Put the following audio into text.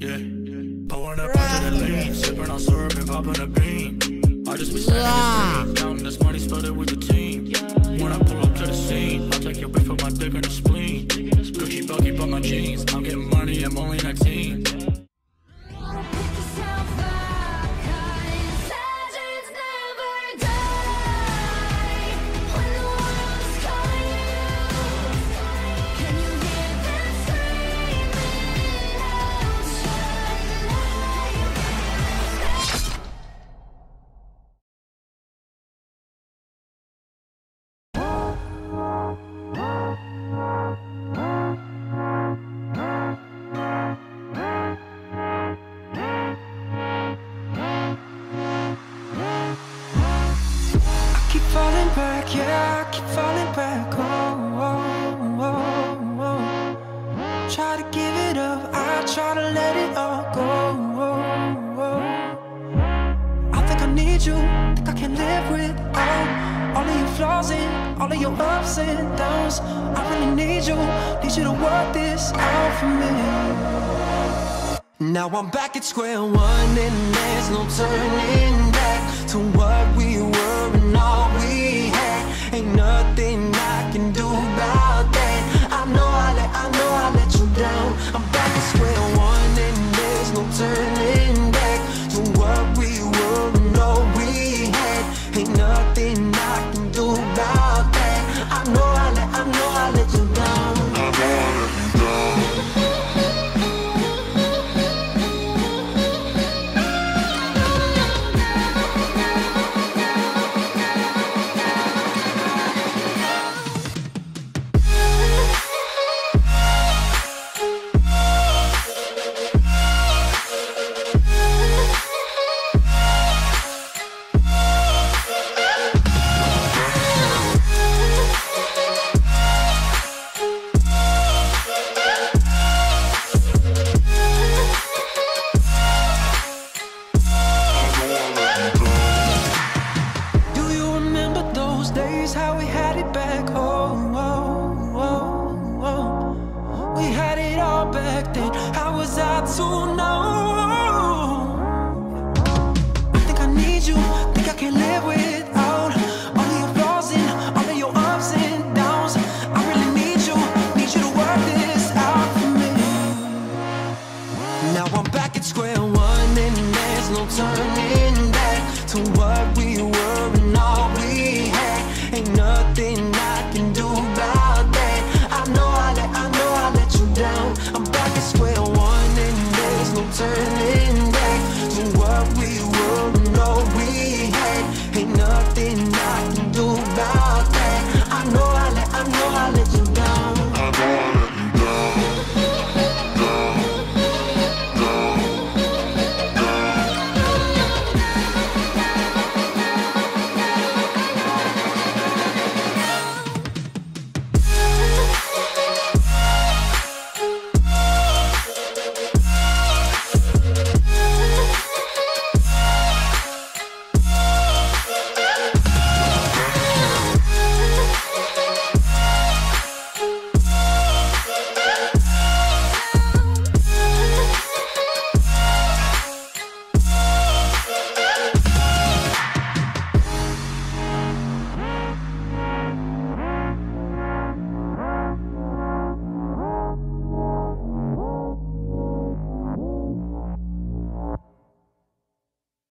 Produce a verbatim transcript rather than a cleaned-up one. Yeah, pouring that punch in the lean, sipping on syrup and popping a bean. I just be standing yeah. in the counting this money, split it with the team. When I pull up to the scene, I take your bitch with my dick in the spleen. Gucci Bucky bought my jeans. I'm getting money, I'm only nineteen. Yeah, I keep falling back, oh, oh, oh, oh. Try to give it up, I try to let it all go, oh, oh. I think I need you, think I can live without all of your flaws and all of your ups and downs. I really need you, need you to work this out for me. Now I'm back at square one and there's no turning back to what we were and all we. Ain't nothing I can do about that. I know I let, I know I let you down. I'm back to square one and there's no turning back to what we were and all we had. Ain't nothing I can do about that. I know I let, I know I let you down. I know I let you turning back to what we were and all we had. Ain't nothing